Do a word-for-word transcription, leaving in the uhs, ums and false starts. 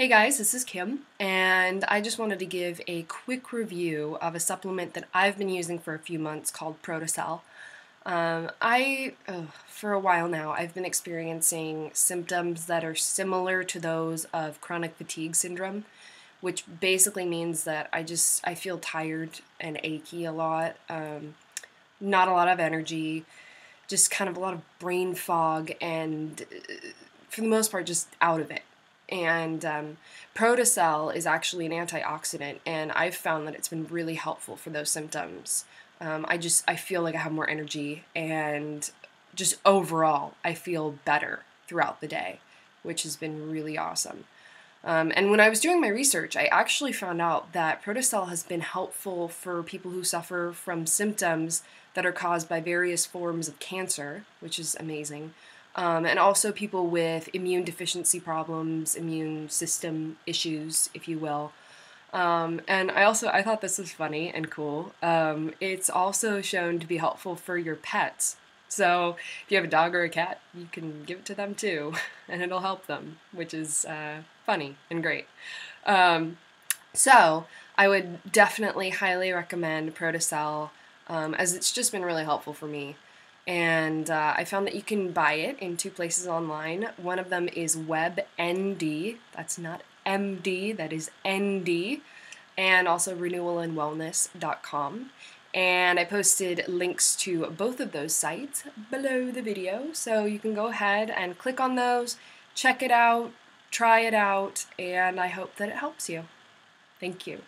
Hey guys, this is Kim, and I just wanted to give a quick review of a supplement that I've been using for a few months called Protocel. Um, I, oh, for a while now, I've been experiencing symptoms that are similar to those of chronic fatigue syndrome, which basically means that I just, I feel tired and achy a lot, um, not a lot of energy, just kind of a lot of brain fog, and for the most part, just out of it. And um, Protocel is actually an antioxidant, and I've found that it's been really helpful for those symptoms. Um, I just, I feel like I have more energy, and just overall, I feel better throughout the day, which has been really awesome. Um, and when I was doing my research, I actually found out that Protocel has been helpful for people who suffer from symptoms that are caused by various forms of cancer, which is amazing. Um, and also people with immune deficiency problems, immune system issues, if you will. Um, and I also, I thought this was funny and cool. Um, it's also shown to be helpful for your pets. So if you have a dog or a cat, you can give it to them too, and it'll help them, which is uh, funny and great. Um, so I would definitely highly recommend Protocel, um, as it's just been really helpful for me. And uh, I found that you can buy it in two places online. One of them is WebND, that's not M D, that is N D, and also renewal and wellness dot com. And I posted links to both of those sites below the video, so you can go ahead and click on those, check it out, try it out, and I hope that it helps you. Thank you.